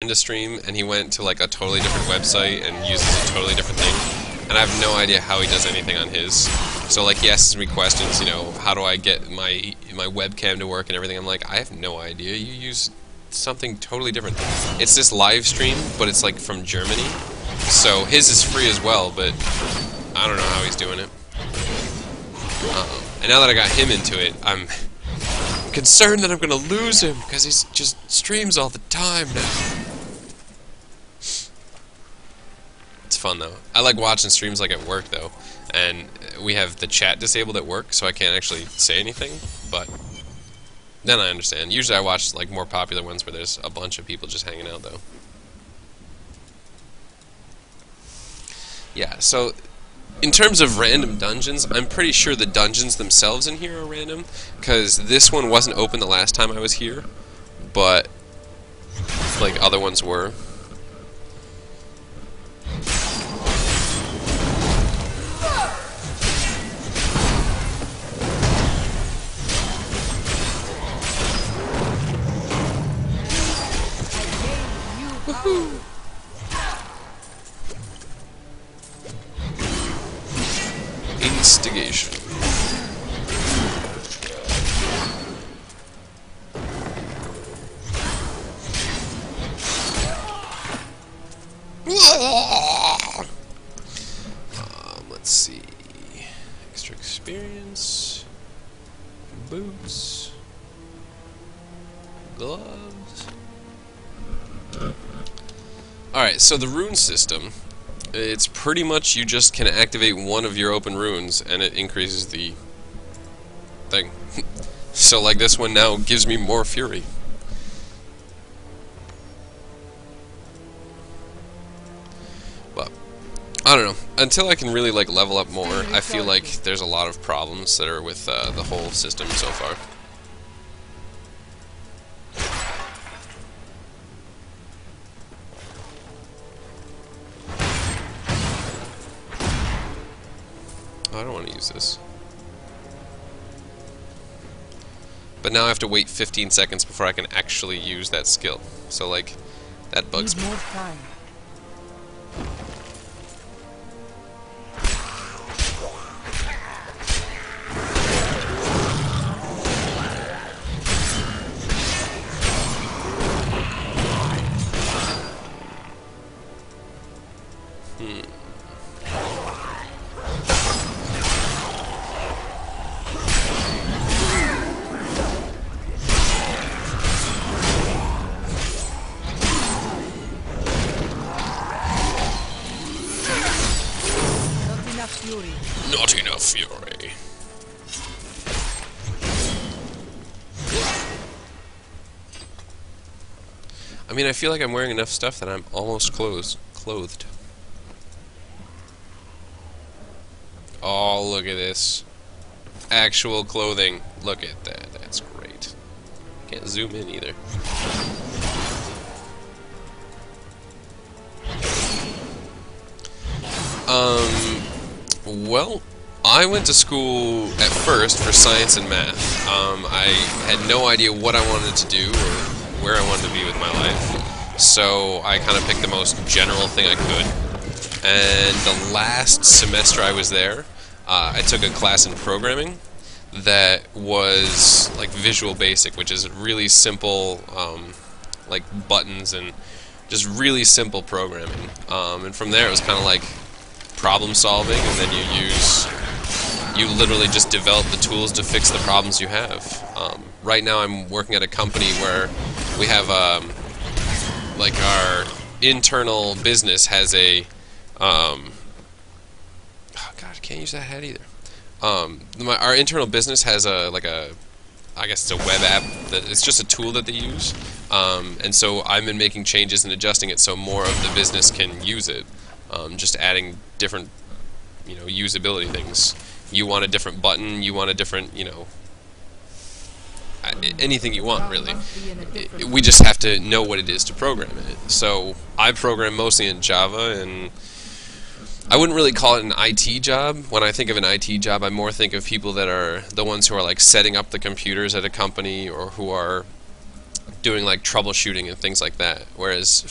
into stream and he went to like a totally different website and uses a totally different thing, and I have no idea how he does anything on his. So like he asks me questions, you know, how do I get my webcam to work and everything. I'm like, I have no idea. You use something totally different. It's this live stream, but it's like from Germany, so his is free as well, but I don't know how he's doing it. And now that I got him into it, I'm concerned that I'm gonna lose him because he just streams all the time now. It's fun though. I like watching streams like at work though, and we have the chat disabled at work, so I can't actually say anything. But then I understand. Usually I watch like more popular ones where there's a bunch of people just hanging out though. Yeah. So in terms of random dungeons, I'm pretty sure the dungeons themselves in here are random, because this one wasn't open the last time I was here, but like other ones were. Instigation. Let's see. Extra experience. Boots. Gloves. Alright, so the rune system. It's pretty much you just can activate one of your open runes and it increases the thing. So like this one now gives me more fury. But I don't know. Until I can really like level up more, I feel like there's a lot of problems that are with the whole system so far. I don't want to use this. But now I have to wait 15 seconds before I can actually use that skill. So, like, that bugs me. Not enough fury. I mean, I feel like I'm wearing enough stuff that I'm almost clothed. Oh, look at this. Actual clothing. Look at that. That's great. Can't zoom in either. Well, I went to school at first for science and math. I had no idea what I wanted to do or where I wanted to be with my life, so I kind of picked the most general thing I could. And the last semester I was there, I took a class in programming that was like Visual Basic, which is really simple, like buttons and just really simple programming. And from there it was kind of like problem solving, and then you literally just develop the tools to fix the problems you have. Right now I'm working at a company where we have like our internal business has a oh god, I can't use that hat either. Our internal business has a like a, I guess it's a web app, that it's just a tool that they use, and so I've been making changes and adjusting it so more of the business can use it. Just adding different, you know, usability things. You want a different button, you want a different, you know, anything you want, really. We just have to know what it is to program it. So I program mostly in Java, and I wouldn't really call it an IT job. When I think of an IT job, I more think of people that are the ones who are like setting up the computers at a company, or who are doing like troubleshooting and things like that. Whereas